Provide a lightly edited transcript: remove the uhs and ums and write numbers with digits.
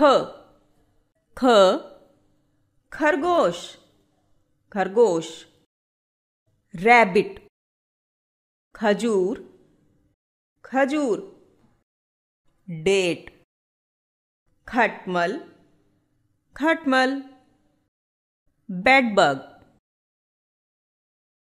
ख, ख, खरगोश, खरगोश, रैबिट, खजूर, खजूर, डेट, खटमल, खटमल, बेडबग।